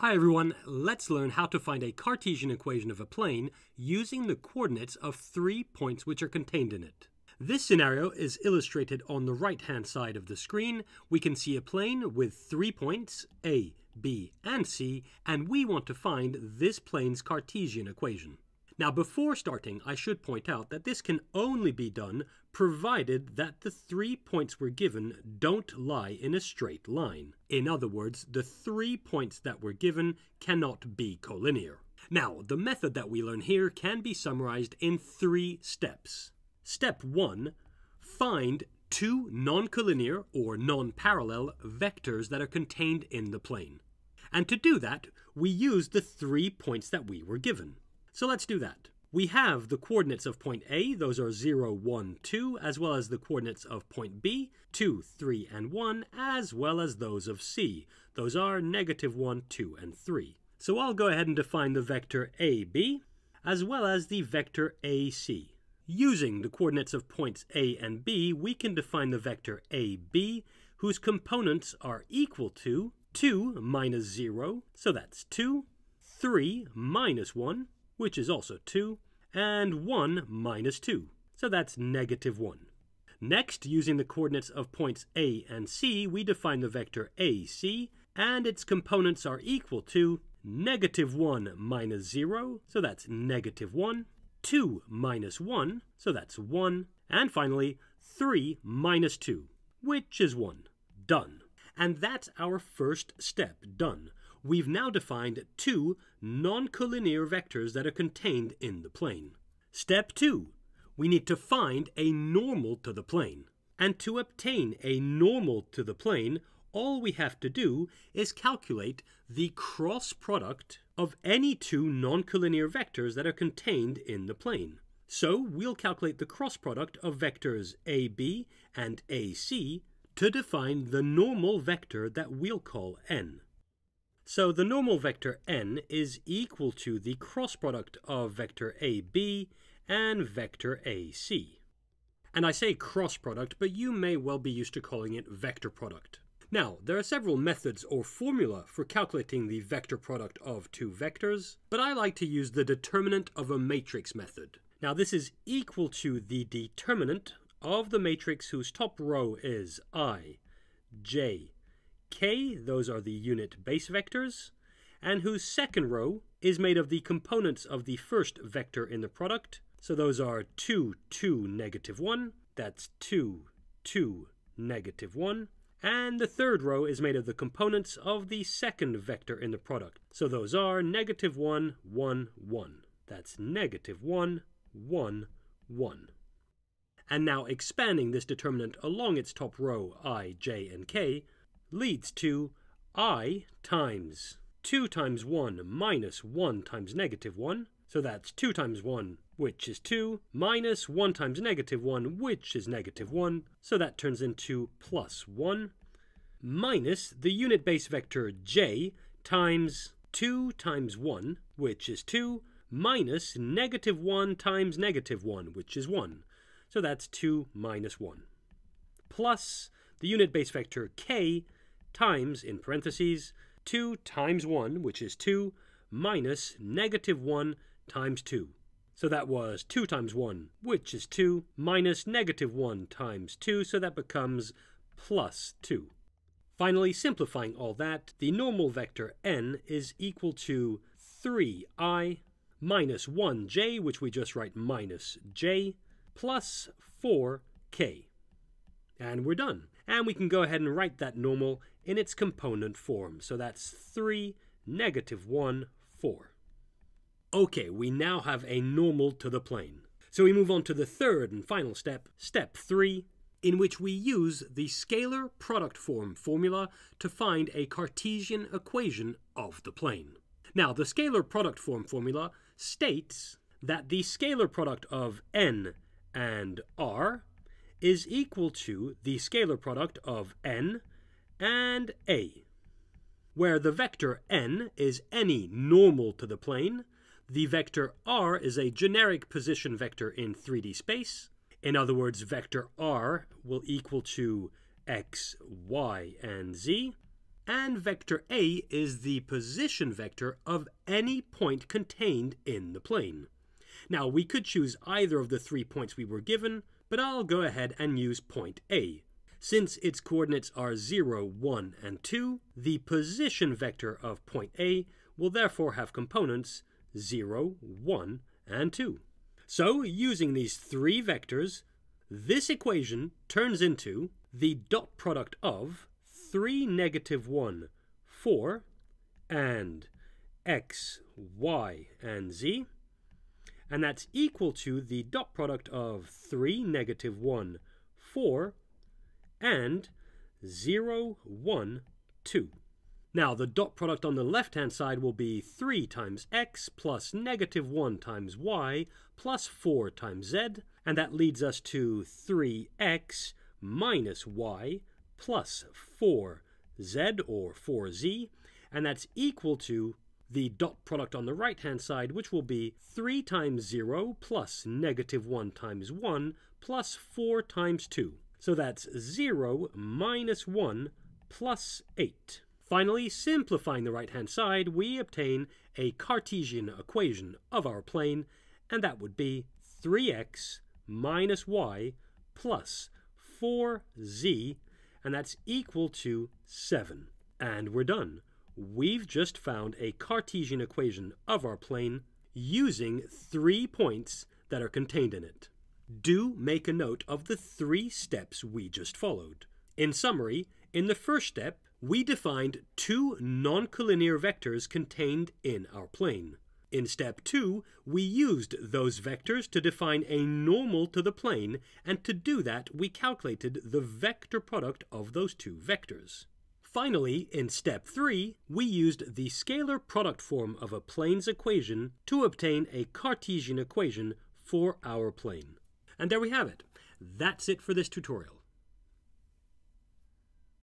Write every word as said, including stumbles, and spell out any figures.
Hi everyone, let's learn how to find a Cartesian equation of a plane using the coordinates of three points which are contained in it. This scenario is illustrated on the right-hand side of the screen. We can see a plane with three points, A, B, and C, and we want to find this plane's Cartesian equation. Now before starting, I should point out that this can only be done provided that the three points we're given don't lie in a straight line. In other words, the three points that were given cannot be collinear. Now, the method that we learn here can be summarized in three steps. Step one, find two non-collinear or non-parallel vectors that are contained in the plane. And to do that, we use the three points that we were given. So let's do that. We have the coordinates of point A, those are zero, one, two, as well as the coordinates of point B, two, three, and one, as well as those of C. Those are negative one, two, and three. So I'll go ahead and define the vector A B, as well as the vector A C. Using the coordinates of points A and B, we can define the vector A B, whose components are equal to two minus zero, so that's two, three minus one, which is also two, and one minus two, so that's negative one. Next, using the coordinates of points A and C, we define the vector A C, and its components are equal to negative one minus zero, so that's negative one, two minus one, so that's one, and finally, three minus two, which is one. Done. And that's our first step done. We've now defined two non-collinear vectors that are contained in the plane. Step two, we need to find a normal to the plane. And to obtain a normal to the plane, all we have to do is calculate the cross product of any two non-collinear vectors that are contained in the plane. So we'll calculate the cross product of vectors A B and A C to define the normal vector that we'll call n. So the normal vector n is equal to the cross product of vector A B and vector A C. And I say cross product, but you may well be used to calling it vector product. Now, there are several methods or formula for calculating the vector product of two vectors, but I like to use the determinant of a matrix method. Now, this is equal to the determinant of the matrix whose top row is I, j, k, those are the unit base vectors, and whose second row is made of the components of the first vector in the product. So those are two, two, negative one, that's two, two, negative one, and the third row is made of the components of the second vector in the product. So those are negative one, one, one, that's negative one, one, one. And now expanding this determinant along its top row, I, j, and k, leads to I times two times one minus one times negative one, so that's two times one, which is two, minus one times negative one, which is negative one, so that turns into plus one, minus the unit base vector j times two times one, which is two, minus negative one times negative one, which is one, so that's two minus one, plus the unit base vector k times, in parentheses, two times one, which is two, minus negative one times two. So that was two times one, which is two, minus negative one times two, so that becomes plus two. Finally, simplifying all that, the normal vector n is equal to three i minus one j, which we just write minus j, plus four k. And we're done. And we can go ahead and write that normal in its component form. So that's three, negative one, four. Okay, we now have a normal to the plane. So we move on to the third and final step, step three, in which we use the scalar product form formula to find a Cartesian equation of the plane. Now, the scalar product form formula states that the scalar product of n and r is equal to the scalar product of n and a, where the vector n is any normal to the plane, the vector r is a generic position vector in three D space. In other words, vector r will equal to x, y, and z, and vector A is the position vector of any point contained in the plane. Now, we could choose either of the three points we were given, but I'll go ahead and use point A. Since its coordinates are zero, one, and two, the position vector of point A will therefore have components zero, one, and two. So, using these three vectors, this equation turns into the dot product of three, negative one, four, and x, y, and z, and that's equal to the dot product of three, negative one, four, and zero, one, two. Now, the dot product on the left-hand side will be three times x plus negative one times y plus four times z, and that leads us to three x minus y plus four z, or four z, and that's equal to the dot product on the right-hand side, which will be three times zero plus negative one times one plus four times two. So that's zero minus one plus eight. Finally, simplifying the right-hand side, we obtain a Cartesian equation of our plane, and that would be three x minus y plus four z, and that's equal to seven. And we're done. We've just found a Cartesian equation of our plane using three points that are contained in it. Do make a note of the three steps we just followed. In summary, in the first step, we defined two non-collinear vectors contained in our plane. In step two, we used those vectors to define a normal to the plane, and to do that, we calculated the vector product of those two vectors. Finally, in step three, we used the scalar product form of a plane's equation to obtain a Cartesian equation for our plane. And there we have it. That's it for this tutorial.